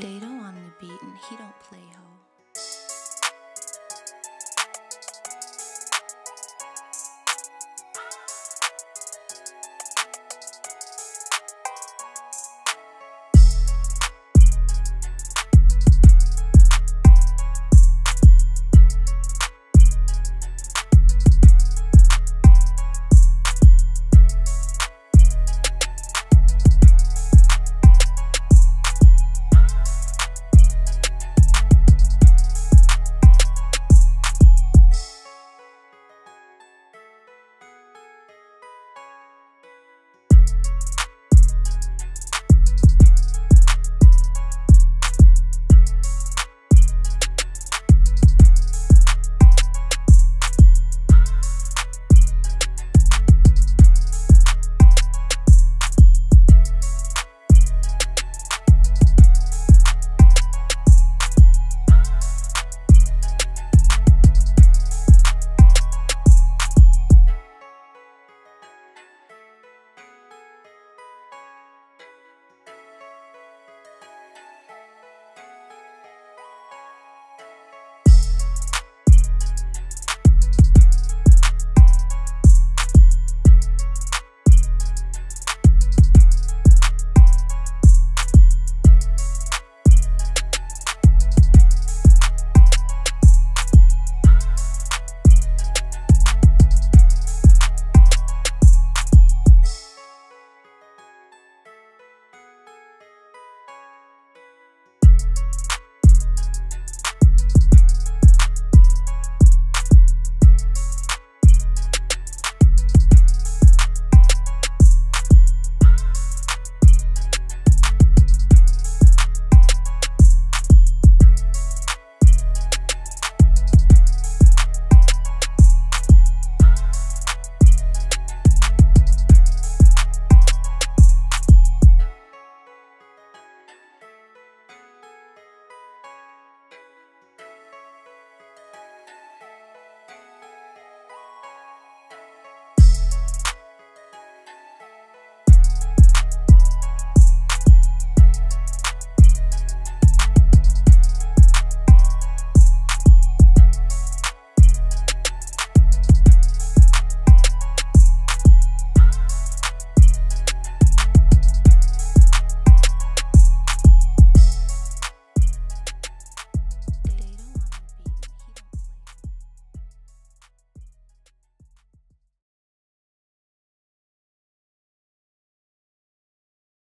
They don't want to be beaten. He don't play ho.